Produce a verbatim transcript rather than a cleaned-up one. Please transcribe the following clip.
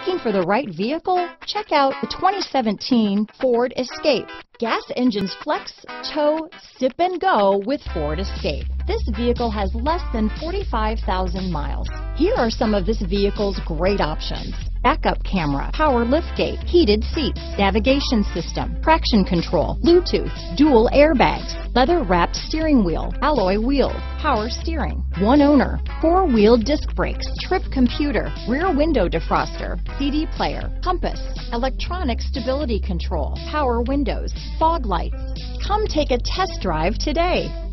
Looking for the right vehicle? Check out the twenty seventeen Ford Escape. Gas engines flex, tow, sip and go with Ford Escape. This vehicle has less than forty-five thousand miles. Here are some of this vehicle's great options. Backup camera, power liftgate, heated seats, navigation system, traction control, Bluetooth, dual airbags, leather-wrapped steering wheel, alloy wheels, power steering, one owner, four-wheel disc brakes, trip computer, rear window defroster, C D player, compass, electronic stability control, power windows, fog lights. Come take a test drive today.